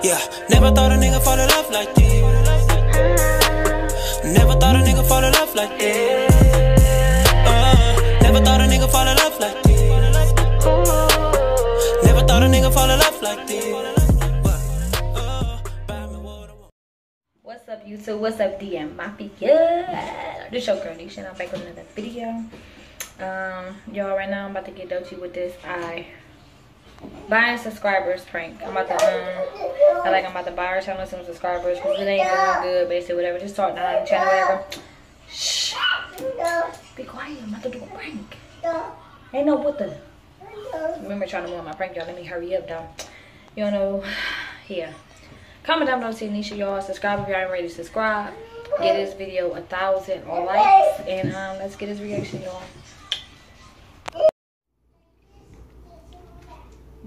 Yeah, never thought a nigga fall in love like this. Never thought a nigga fall in love like this. Never thought a nigga fall in love like this. Never thought a nigga fall in love like this. What's up YouTube? What's up DM Mafia? This your girl Nisha and I'm back with another video. Y'all, right now I'm about to get Dolce with this buying subscribers prank. I'm about to buy her channel some subscribers because it ain't doing good, basically, whatever. Just talk down on the channel, whatever. Shh. Be quiet. I'm about to do a prank. Ain't no what the. Remember trying to move my prank, y'all. Let me hurry up, though. You know, yeah. Comment down below, see Nisha, y'all. Subscribe if y'all ain't ready to subscribe. Get this video 1,000 or likes, and let's get his reaction, y'all.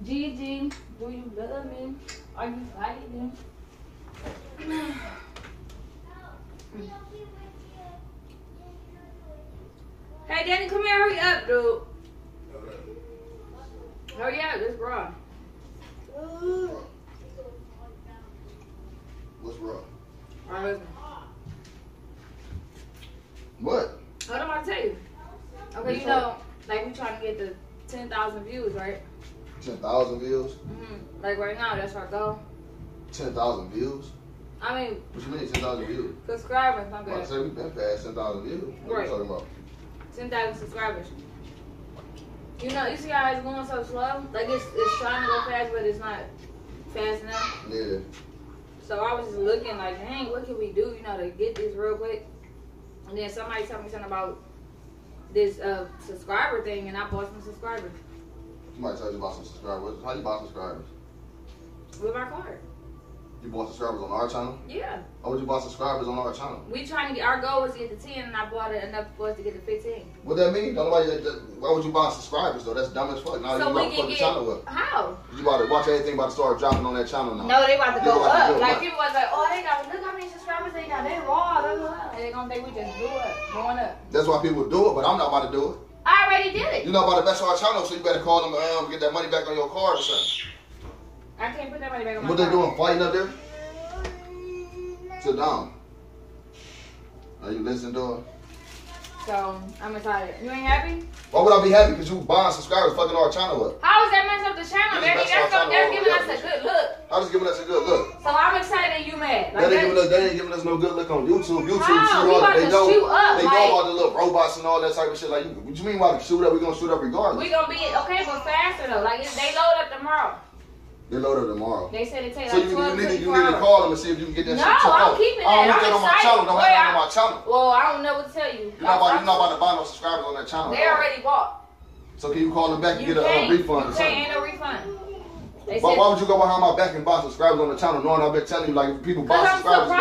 Gigi, do you love me? Are you fighting? Hey, Danny, come here. Hurry up, dude. Hurry up. It's raw. What's wrong? All right, what? What am I tell you? Okay, you know, like we trying to get the 10,000 views, right? 10,000 views? Mm-hmm. Like right now, that's our goal. 10,000 views? I mean... What you mean 10,000 views? Subscribers, I'm good. I said we've been past 10,000 views. What are you talking about? 10,000 subscribers. You know, you see how it's going so slow? Like it's trying to go fast, but it's not fast enough. Yeah. So I was just looking like, dang, what can we do, you know, to get this real quick? And then somebody told me something about this subscriber thing, and I bought some subscribers. Somebody told you about some subscribers. How you buy subscribers? With my card. You bought subscribers on our channel? Yeah. How would you buy subscribers on our channel? We trying to get, our goal was to get to 10, and I bought it enough for us to get to 15. What that mean? Why would you buy subscribers though? That's dumb as fuck. Now so you about to fuck the channel up. How? You about to watch everything about to start dropping on that channel now. No, they about to go up. Like people was like, oh, they got, look how many subscribers they got. They raw, blah, blah. And they gonna think we just do it, going up. That's why people do it, but I'm not about to do it. I already did it. You know about to mess our channel, so you better call them and get that money back on your card or something. I can't put that money back on my card. What they doing, fighting up there? Sit down. Are you listening to her? So, I'm excited. You ain't happy? Why would I be happy? Because you buying subscribers fucking our channel up. How is that messing up the channel, baby? That's giving us a good look. How is giving us a good look? So, I'm excited you mad. Like, they ain't giving us no good look on YouTube. YouTube, they know about the little robots and all that type of shit. Like, what you mean why we shoot up? We're going to shoot up regardless. We're going to be, okay, but faster though. Like, they load up tomorrow. They load up tomorrow. They said it takes like 12 to 24 hours. So you need to call them and see if you can get that shit checked out. No, I'm keeping that. I don't want that on my channel. Don't have that on my channel. Well, I don't know what to tell you. You're not about to buy no subscribers on that channel. They already bought. So can you call them back and get a refund or something? Ain't no refund. Why would you go behind my back and buy subscribers on the channel knowing I've been telling you like if people buy subscribers,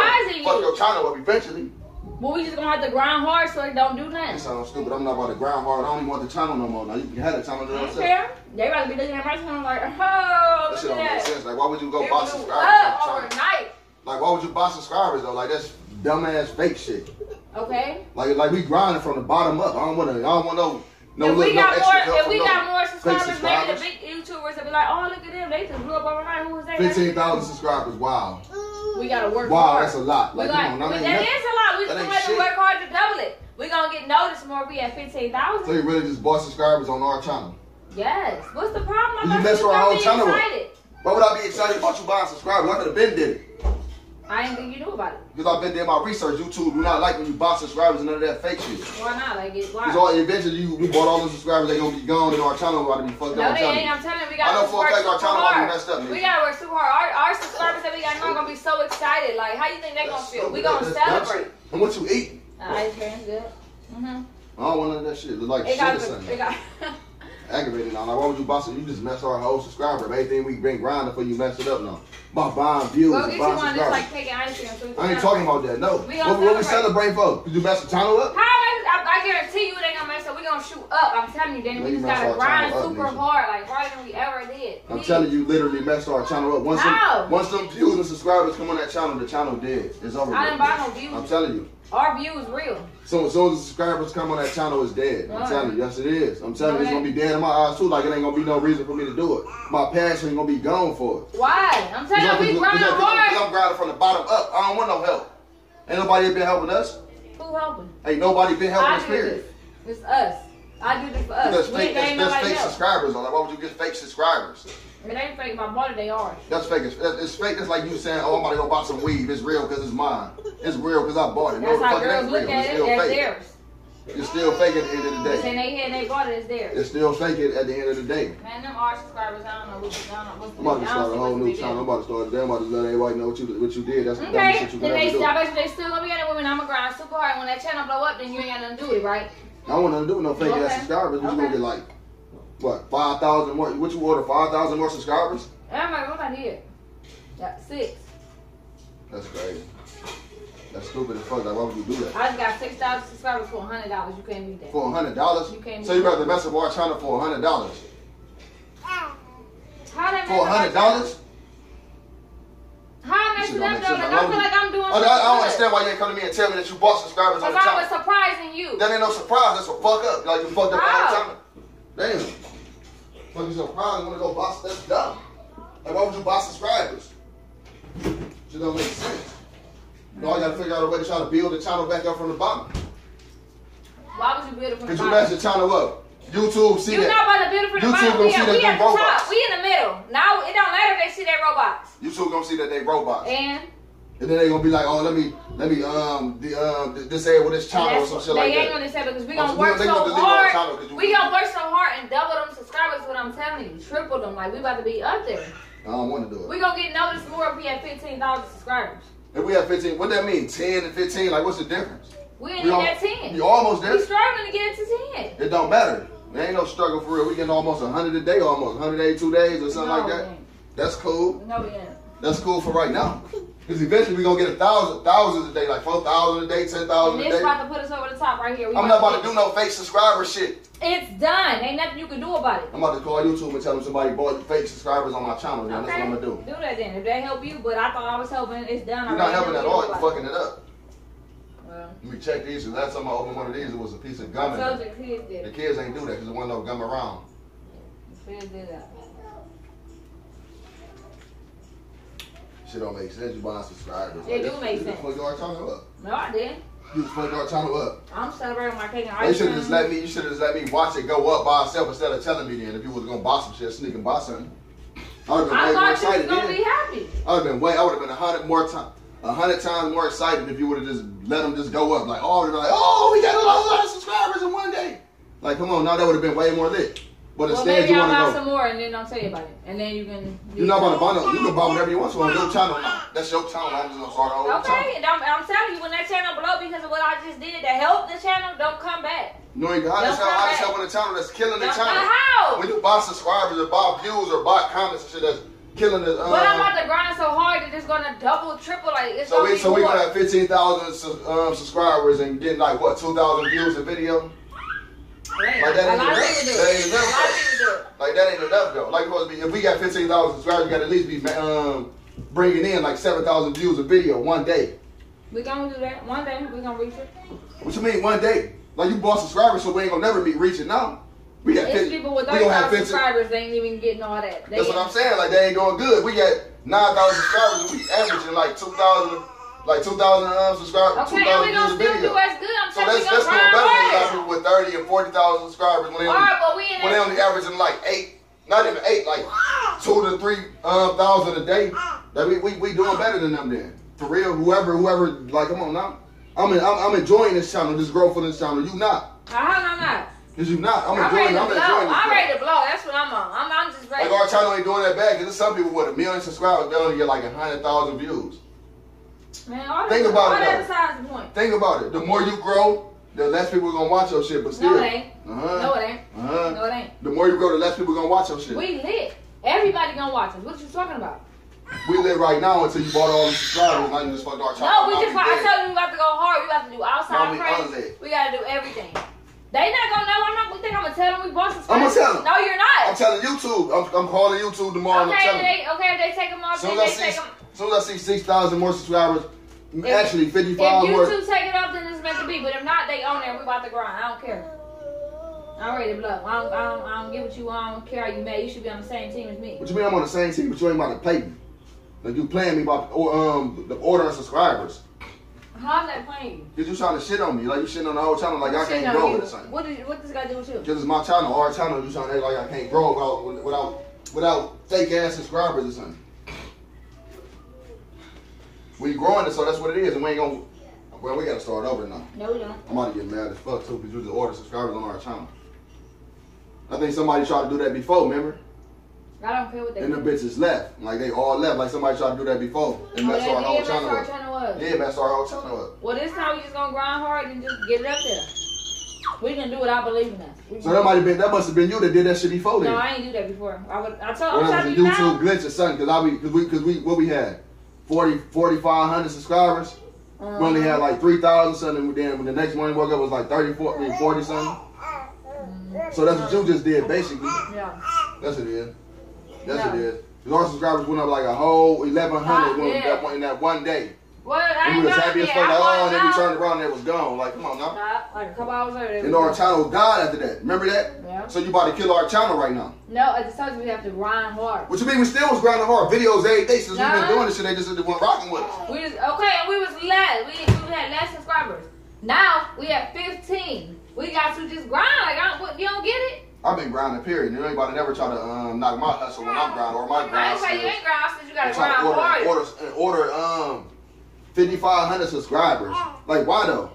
fuck your channel up eventually? Well, we just gonna have to grind hard so it don't do nothing. That sounds stupid. I'm not about to grind hard. I don't even want the channel no more. Now you can have the channel. I don't care. They about to be looking at my channel like, oh, that shit don't make sense. Like, why would you go buy subscribers overnight? Like, why would you buy subscribers though? Like, that's dumbass fake shit. Okay. Like we grinding from the bottom up. I don't want If we got more subscribers, maybe the big YouTubers will be like, oh, look at them. They just blew up overnight. Who was that? 15,000 subscribers. Wow. We gotta work hard. Wow, that's a lot. Like, that is a lot. We just have to work hard to double it. We're gonna get noticed more if we at 15,000. So you really just bought subscribers on our channel? Yes. What's the problem? You messed with our whole channel. Why would I be excited about you buying subscribers? I could have been there. I didn't think you knew about it. Because I've been doing my research. YouTube do not like when you buy subscribers and none of that fake shit. Why not? Like, it's why? Because eventually you bought all the subscribers, they're going to be gone and our channel about to be fucked up. No, they ain't. I'm telling you, we got to work super hard. I know for a fact our channel about to be messed up, man. We got to work super hard. Our subscribers that we got now are going to be so excited. Like, how you think they're going to feel? We're going to celebrate. And what you eat? Ice cream, good. Mm-hmm. I don't want none of that shit. It looks like shit or something. Aggravated now. Like, why would you boss it? You just mess our whole subscriber. Everything we been grinding for you mess it up now. By buying views and buying subscribers. Like, taking ice cream, so I ain't talking about that. No. What we celebrate for? You mess the channel up? How? I guarantee you it ain't gonna mess up. We gonna gonna shoot up. I'm telling you, then we just gotta grind super hard, like harder than we ever did. I'm telling you, literally messed our channel up. Once them views and subscribers come on that channel, the channel dead. It's over. I didn't buy no views. I'm telling you. Our view is real. So as soon as the subscribers come on that channel, it's dead. I'm telling you, yes it is. I'm telling you, it's gonna be dead in my eyes too. Like it ain't gonna be no reason for me to do it. My passion ain't gonna be gone for it. Why? I'm telling you, we grinding hard. I'm grinding from the bottom up. I don't want no help. Ain't nobody been helping us. Who helping? Ain't nobody been helping us, period. It's us. I do this for us. That's fake subscribers. Like, why would you get fake subscribers? It ain't fake. My mother, they are. That's fake. It's fake. It's like you saying, oh, I'm about to go buy some weed. It's real because it's mine. It's real because I bought it. That's how girls look at it. That's theirs. It's still fake at the end of the day. It's in their head, they bought it, it's theirs. It's still fake at the end of the day. Man, them are subscribers. I don't know what you're doing. I'm about to start a whole new channel. I'm about to start a damn. I'm about to let everybody know what you did. That's the dumbest shit you can ever do. I bet you they still gonna be at it, women. I'm gonna grind super hard. When that channel blow up, then you ain't got nothing to do with it, right? I don't want nothing to do with no fake ass subscribers. You gonna get like, what, 5,000 more? What you order, 5,000 more subscribers? I'm like, what I did? Got 6. That's crazy. That's stupid as fuck. Like, why would you do that? I just got 6,000 subscribers for $100. You can't do that. For $100? You can't. So you rather mess up our channel for $100? How that? For $100? How mess it up though? Like, I feel like I'm doing. I don't understand why you ain't come to me and tell me that you bought subscribers on the channel. Because I was surprising you. That ain't no surprise. That's a fuck up. Like you fucked up the whole channel. Damn. Fuck you surprised? You wanna go buy? That's dumb. Like, why would you buy subscribers? It don't make sense. No, I gotta figure out a way to try to build the channel back up from the bottom. Why would you build it from the bottom? Because you messed the channel up. YouTube see that. You're not about to build it from the bottom. YouTube gonna see that they robots. We in the middle. Now it don't matter if they see that robots. YouTube gonna see that they robots. And then they gonna be like, oh, let me disable this channel or some shit like that. They ain't gonna disable because we gonna work so hard. We gonna work so hard and double them subscribers. What I'm telling you, triple them. Like we about to be up there. I don't want to do it. We gonna get noticed more if we have 15,000 subscribers. If we have 15, what that mean? 10 and 15? Like, what's the difference? We ain't even at 10. You're almost there. We're struggling to get it to 10. It don't matter. There ain't no struggle for real. We getting almost 100 a day, almost 182 days or something like that. That's cool. No, we ain't. That's cool for right now. Because eventually we're going to get thousands a day, like 4,000 a day, 10,000 a day. And this about to put us over the top right here. I'm not about to do no fake subscriber shit. It's done. Ain't nothing you can do about it. I'm about to call YouTube and tell them somebody bought fake subscribers on my channel. Now that's what I'm going to do. Do that then. If that help you, but I thought I was helping. It's done. You're not helping at all. You're fucking it up. Well, let me check these. Because last time I opened one of these, it was a piece of gum. I told you the kids did. The kids ain't do that because there wasn't no gum around. The kids did that. Shit don't make sense. You buying subscribers. It do make sense. You fucked our channel up. No, I didn't. You fucked our channel up. I'm celebrating my cake and ice cream. You should have just let me. You should have just let me watch it go up by itself instead of telling me then. If you was gonna buy some shit, sneak and buy something. I would have been way more excited. I thought you was gonna be happy. I would have been way. I would have been 100 times more excited if you would have just let them just go up. Like, oh, they're like, oh, we got a lot of subscribers in one day. Like, come on, now that would have been way more lit. But instead, well, maybe you I'll buy some more and then I'll tell you about it. And then you can. You're not about to buy no. You can buy whatever you want to on your channel. That's your channel. I'm just going to start all over. Okay, and I'm telling you, when that channel blow because of what I just did to help the channel, don't come back. No, you got to I just helping the channel that's killing the channel. How? When you buy subscribers or buy views or buy comments and shit, that's killing the. But I'm about to grind so hard that it's going to double, triple. Like, it's so we're going to have 15,000 subscribers and get like, what, 2,000 views a video? Like that ain't enough. Like that ain't enough though. Like supposed to be, if we got 15,000 subscribers, we got to at least be bringing in like 7,000 views a video one day. We gonna do that one day. We gonna reach it. What you mean one day? Like you bought subscribers, so we ain't gonna never be reaching now. We got 50, people with 30,000 subscribers. They ain't even getting all that. That's what I'm saying. Like they ain't going good. We got 9,000 subscribers, and we averaging like 2,000. Like 2,000 subscribers, okay, 2,000 views a video. That's good. I'm so that's doing better than people with 30 and 40,000 subscribers when they only averaging like 8, not even 8, like 2,000 to 3,000 a day. That we doing better than them then. For real, whoever, like come on now. I'm enjoying this channel, this growth for this channel. You not? How am I not? Cause you not. I'm ready to blow. That's what I'm on. I'm just ready. Like our channel ain't doing that bad. Cause there's some people with 1,000,000 subscribers, they only get like 100,000 views. Man, think about it. The more you grow, the less people are gonna watch your shit. But still, no, it ain't. No, it ain't. No, it ain't. The more you grow, the less people are gonna watch your shit. We lit. Everybody gonna watch us. What you talking about? We lit right now until you bought all these subscribers. Now you just fucked our channel. No, we just. I told you we got to go hard. We got to do outside crazy. We gotta do everything. They not gonna know. I'm gonna tell them we bought some. I'm gonna tell them. No, you're not. I'm telling YouTube. I'm calling YouTube tomorrow. Okay, if they take them off, then they take them. As soon as I see 6,000 more subscribers, actually 55 more. If YouTube take it off, then it's meant to be. But if not, they on there. We about to grind. I don't care. I'm ready to blow. I don't get what you want. I don't care how you made. You should be on the same team as me. What you mean I'm on the same team, but you ain't about to pay me? Like you playing me about the order of subscribers. How's that playing? Cause you trying to shit on me, like you shitting on the whole channel, like I can't grow with this. What does this guy do with you? Cause it's my channel, our channel. You trying to act like I can't grow without fake ass subscribers or something. We growing it, so that's what it is, and we ain't gonna. Well, we gotta start over now. No, we don't. I'm about to get mad as fuck too, cause you just order subscribers on our channel. I think somebody tried to do that before, remember? I don't care what they. And the bitches left, like they all left, like somebody tried to do that before, and that's our whole channel. Yeah, that's our whole channel up. Well, this time we just gonna grind hard and just get it up there. We can do what I believe in us. So that must have been you that did that shit before then. No, I ain't do that before. I told you YouTube glitch or something, cause we had 4,500 subscribers. We only had like 3,000 something, and then when the next morning woke up it was like 40 something. So that's what you just did basically. Yeah. That's what it is. That's what it is. Cause our subscribers went up like a whole 1,100 in that one day. Well, I we was happy as fuck, like, oh, and then we turned around and it was gone. Like, come on now. Like a couple hours later. And our channel died after that. Remember that? Yeah. So you about to kill our channel right now. No, I just told you we have to grind hard. What you mean? We still was grinding hard. Videos every day since we've been doing this shit. They just weren't rocking with us. We just, okay, and we was less. We had less subscribers. Now, we have 15. We got to just grind. Like, you don't get it? I've been grinding, period. You ain't about to never try to knock my hustle when I'm grinding or my grind. I ain't say you ain't grind since you got to grind hard. Order 5,500 subscribers. Like, why though?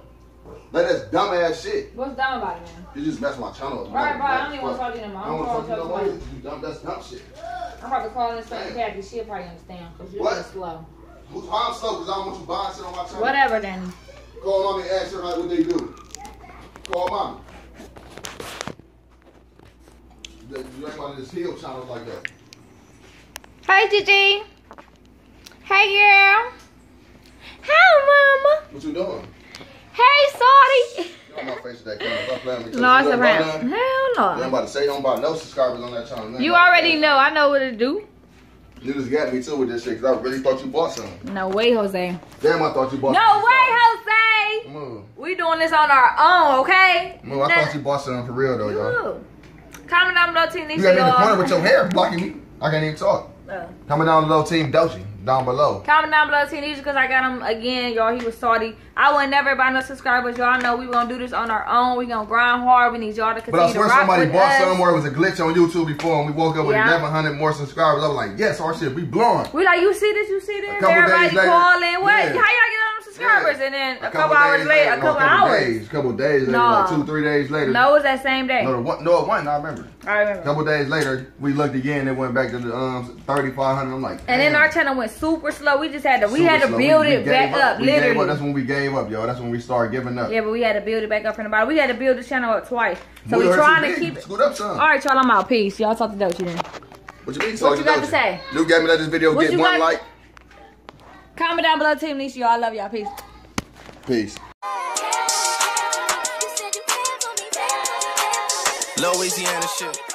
Like, that's dumb ass shit. What's dumb about it, man? You just messed my channel up. Right, bro. I don't even want to talk to you no more. I don't want to talk to you no more. You dumb. That's dumb shit. I'm about to call this fucking Kathy. She'll probably understand. Cause you're just slow. I'm slow because I don't want you buying shit on my channel. Whatever, then. Call mommy and ask her like what they do. Call mommy. You ain't about to just heal channels like that. Hi, Gigi. Hey, girl. Hi, Mama. What you doing? Hey, Saudi. You on my face today, Kim. No, it's around. Hell no. I'm about to say you don't buy no subscribers on that channel. You already know. I know what to do. You just got me too with this shit because I really thought you bought something. No way, Jose. Damn, I thought you bought something. No way, Jose. Move. We doing this on our own, okay? Move. I thought you bought something for real, though, y'all. Comment down below, Team Nisha. You got me in the corner with your hair blocking me. I can't even talk. Comment down below, Team Dolce. Down below. Comment down below, Team Nisha, because I got him again, y'all. He was salty. I would never buy no subscribers. Y'all know we going to do this on our own. We going to grind hard. We need y'all to continue to rock with us. But I swear somebody bought some where it was a glitch on YouTube before, and we woke up with 1,100 more subscribers. I was like, yes, our shit, we blowing. We like, you see this? You see this? Everybody calling. What? Yeah. How y'all get on subscribers? Yeah. And then a couple days later, like 2-3 days later. No, it was that same day. No, it wasn't. I remember. A couple days later, we looked again. It went back to the 3,500. I'm like, damn. And then our channel went super slow. We just had to, build it back up. Literally, that's when we gave up, y'all. That's when we started giving up. Yeah, but we had to build it back up from the bottom. We had to build the channel up twice. So we trying to keep it. Scoot up some. All right, y'all. I'm out. Peace. Y'all talk to Dolce then. What you mean? What you got to say? You got me. Let this video get one like. Comment down below, Team Nisha. Y'all, I love y'all. Peace. Peace. Louisiana shit.